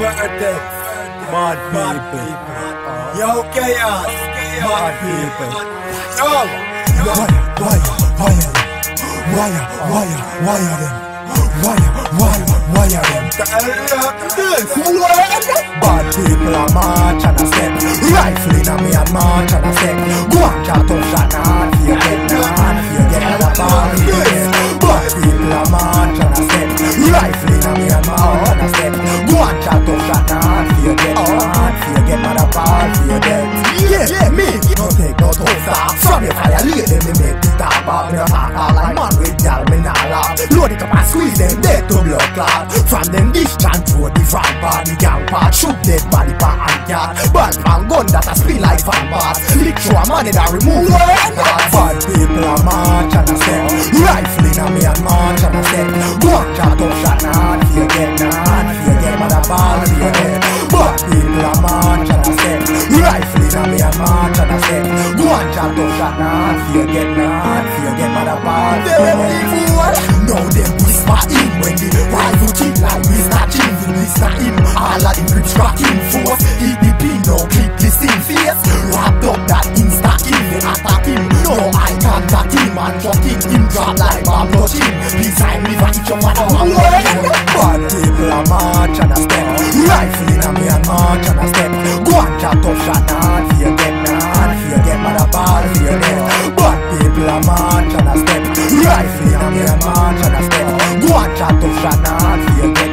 وعدك ما تبيبك يا وكياس ما تبيبك يلا wire them تعلق this bad people are march and a step rifle in a me and march and a step go on chat off shot hard for your head hard for your head up on this bad people are march and a step rifle in a me and march and a step go on chat off shot hard for your head hard for your head mad up hard for your head yeah me no take no toss from your fire lead them me make the top up me hot like man with y'all me nah laugh load it up and squeeze them dead to blood clot from them distance road the front part the gang part shoot dead body part and yard bad man gun that a spill like fan part lick through a man that remove bad people a march and a step rifle in a me and march and a step go on chat off shot hard for your head hard for your head mad up hard for your head bad people a march and a step rifle in a me and march and a step go on chat off shot hard for your head mad up hard for your head now them whisper in when the rifle cheat like we snatching you listen in all of the grips cracking force hit the pin now click this in face wrapped up that insta in the attack him no I can't attack him and fuck him him drop like bomb rushing this time never hit your mother bad people a march and a step rifle in a me and march and a step go on chat off shot hard for your head mother ball for your head bad people a march and a step rifle in a me and march and a step go on chat off shot hard for your head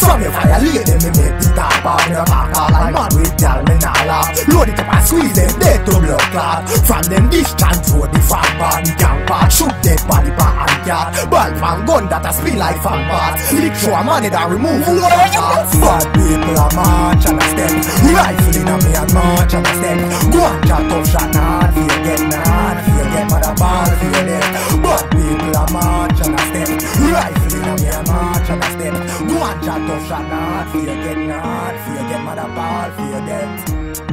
from your fire lead them me make the top off me back all like man with y'all me nah laugh load it up and squeeze them dead to blood clot from them distance road the front part the gang part shoot dead body part and yard ball man gun that a spill like fan part lick through a man that remove from the heart bad people a march and a step rifle in a me and march and a step go on chat off shot hard for your head hard for your head mad a ball for your head bad people a march and a step rifle in a me and march and a step go on chat off shot hard for your head hard for your head mad a ball for your head